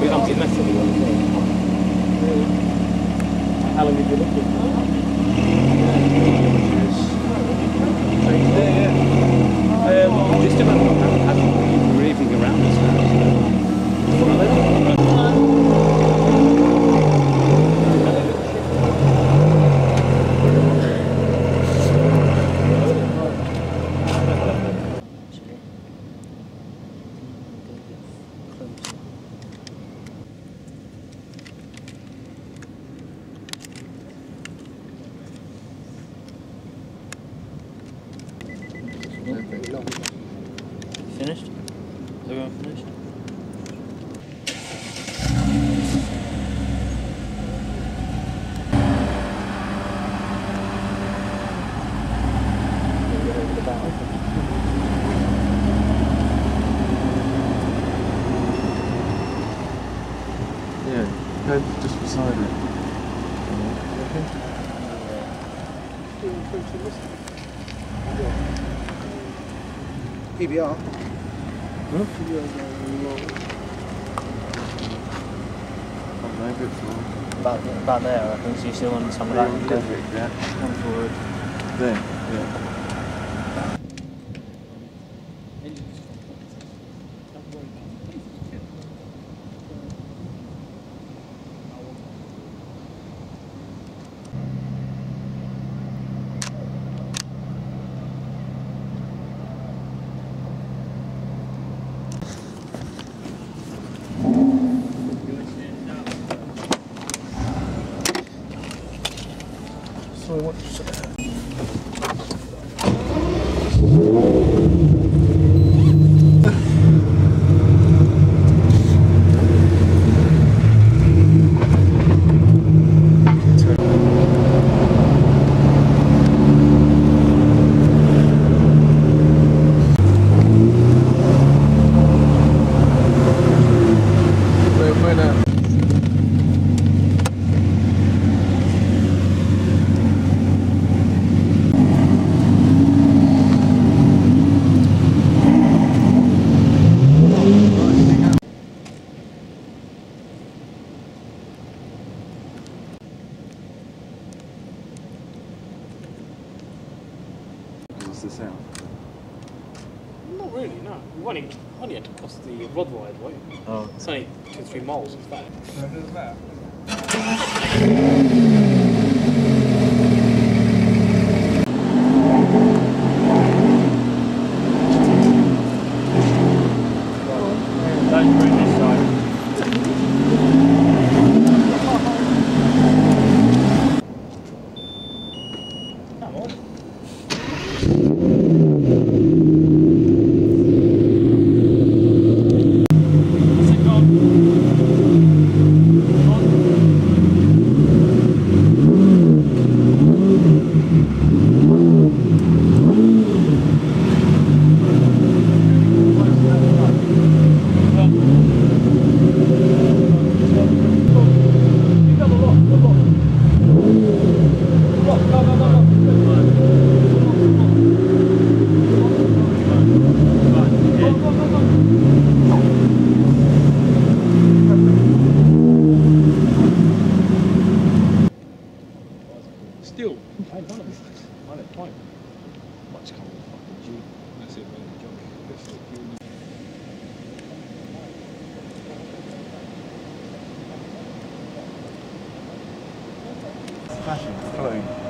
we don't get nothing. How long have you looked at? Just about having everything around us now. Finished? Is everyone finished? Yeah, go just beside it. PBR. Huh? About there, I think. So you still want some of that? Yeah. Come forward. There, yeah. It's only 2 or 3 moles, is that? No, it doesn't matter. Don't bring this side. Come on. Flashing, flowing.